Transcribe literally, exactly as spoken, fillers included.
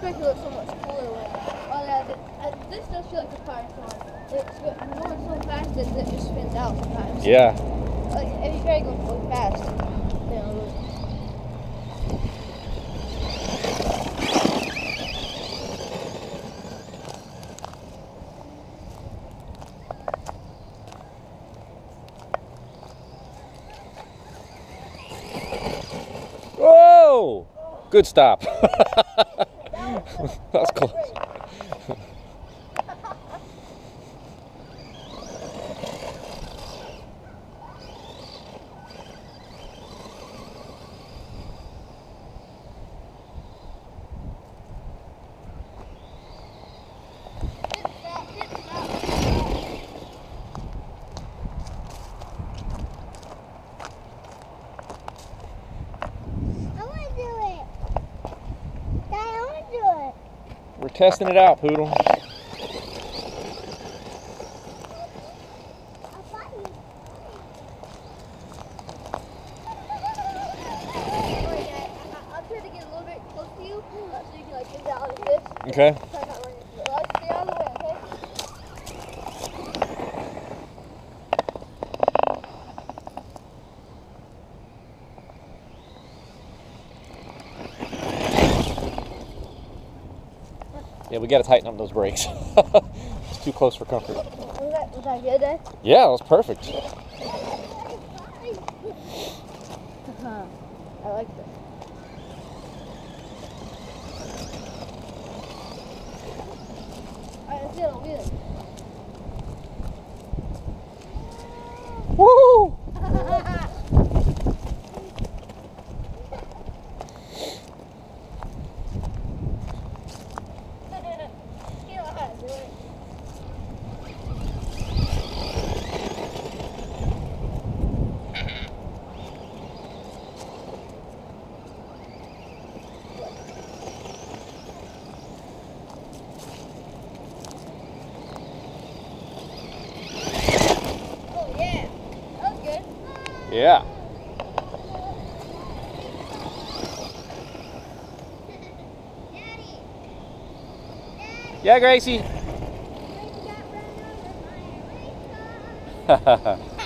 does make it look so much cooler. Oh yeah, the, uh, this does feel like a firestorm. It's going so fast that it just spins out sometimes. Yeah. Like, if you try to go really fast, you know. Whoa! Good stop. That's close. We're testing it out, Poodle. Okay. Yeah, we gotta tighten up those brakes. It's too close for comfort. Was that, was that good there? Yeah, it was perfect. Uh-huh. I like this. Alright, let's get on wheels. Woo! Yeah. Daddy. Daddy. Yeah, Gracie.